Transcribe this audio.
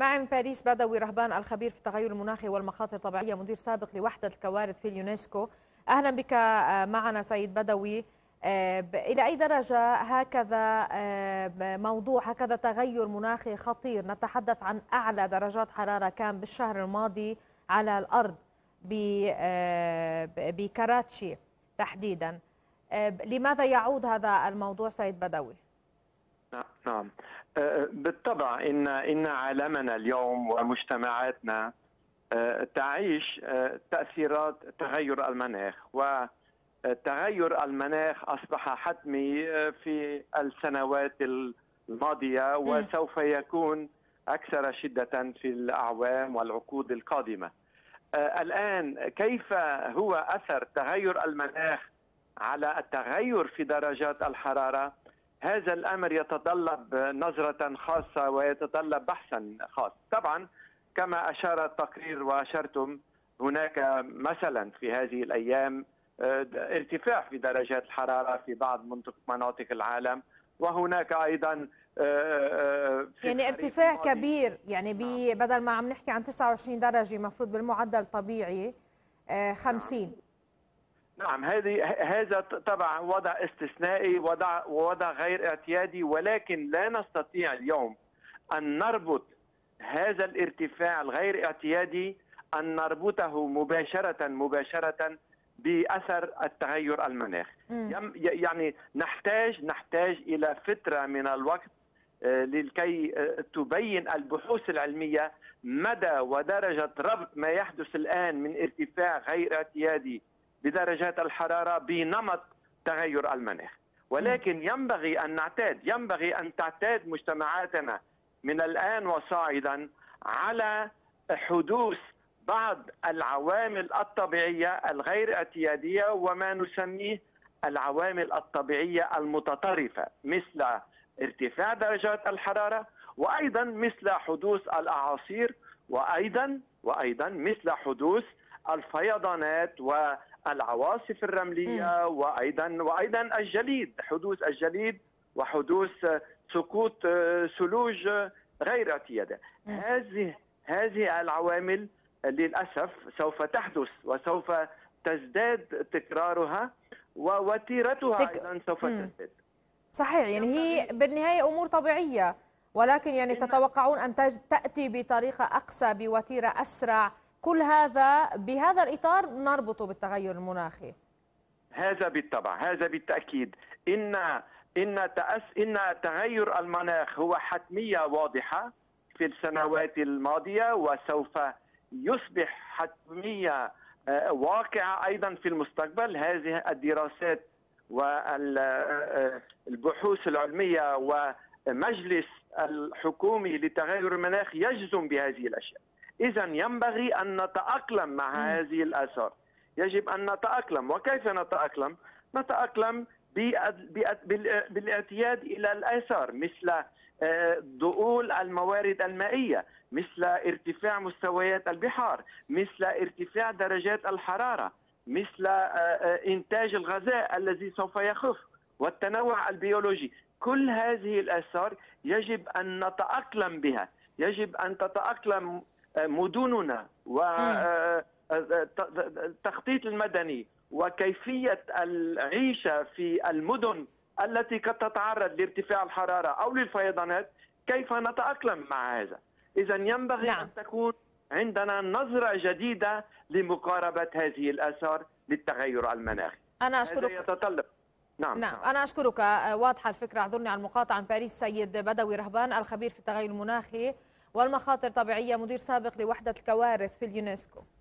معي باريس بدوي رهبان، الخبير في التغير المناخي والمخاطر الطبيعية، مدير سابق لوحدة الكوارث في اليونسكو. أهلا بك معنا سيد بدوي. إلى أي درجة هكذا موضوع، هكذا تغير مناخي خطير، نتحدث عن أعلى درجات حرارة كان بالشهر الماضي على الأرض بكراتشي تحديدا، لماذا يعود هذا الموضوع سيد بدوي؟ نعم بالطبع إن عالمنا اليوم ومجتمعاتنا تعيش تأثيرات تغير المناخ، وتغير المناخ أصبح حتمي في السنوات الماضية وسوف يكون أكثر شدة في الأعوام والعقود القادمة. الآن كيف هو أثر تغير المناخ على التغير في درجات الحرارة؟ هذا الأمر يتطلب نظرة خاصة ويتطلب بحثا خاص. طبعا كما أشار التقرير وأشرتم، هناك مثلا في هذه الأيام ارتفاع في درجات الحرارة في بعض مناطق العالم، وهناك أيضا يعني ارتفاع كبير، يعني بدل ما عم نحكي عن 29 درجة مفروض بالمعدل طبيعي 50. نعم هذا طبعا وضع استثنائي، وضع غير اعتيادي، ولكن لا نستطيع اليوم أن نربط هذا الارتفاع الغير اعتيادي، أن نربطه مباشرة بأثر التغير المناخ. يعني نحتاج إلى فترة من الوقت لكي تبين البحوث العلمية مدى ودرجة ربط ما يحدث الآن من ارتفاع غير اعتيادي بدرجات الحرارة بنمط تغير المناخ. ولكن ينبغي أن نعتاد، مجتمعاتنا من الآن وصاعدا على حدوث بعض العوامل الطبيعية الغير اعتيادية، وما نسميه العوامل الطبيعية المتطرفة، مثل ارتفاع درجات الحرارة، وأيضا مثل حدوث الأعاصير، وأيضا مثل حدوث الفيضانات والعواصف الرملية، وأيضا الجليد، حدوث الجليد وحدوث سقوط ثلوج غير اعتيادي. هذه العوامل للأسف سوف تحدث وسوف تزداد تكرارها، ووتيرتها أيضا سوف تزداد. صحيح، يعني هي بالنهاية أمور طبيعية، ولكن يعني تتوقعون أن تأتي بطريقة أقسى، بوتيرة أسرع، كل هذا بهذا الإطار نربطه بالتغير المناخي. هذا بالطبع، هذا بالتأكيد. إن تغير المناخ هو حتمية واضحة في السنوات الماضية، وسوف يصبح حتمية واقعة أيضا في المستقبل. هذه الدراسات والبحوث العلمية ومجلس الحكومي لتغير المناخ يجزم بهذه الأشياء. إذا ينبغي أن نتأقلم مع هذه الآثار، يجب أن نتأقلم. وكيف نتأقلم؟ نتأقلم بالاعتياد إلى الآثار، مثل ذؤول الموارد المائية، مثل ارتفاع مستويات البحار، مثل ارتفاع درجات الحرارة، مثل إنتاج الغذاء الذي سوف يخف، والتنوع البيولوجي. كل هذه الآثار يجب أن نتأقلم بها، يجب أن تتأقلم مدننا والتخطيط المدني وكيفية العيشة في المدن التي قد تتعرض لارتفاع الحرارة أو للفيضانات، كيف نتأقلم مع هذا؟ إذا ينبغي أن تكون عندنا نظرة جديدة لمقاربة هذه الآثار للتغير المناخي. أنا أشكرك. هذا يتطلب أنا أشكرك، واضحة الفكرة. اعذرني على المقاطعة. عن باريس سيد بدوي رهبان، الخبير في التغير المناخي والمخاطر الطبيعية، مدير سابق لوحدة الكوارث في اليونسكو.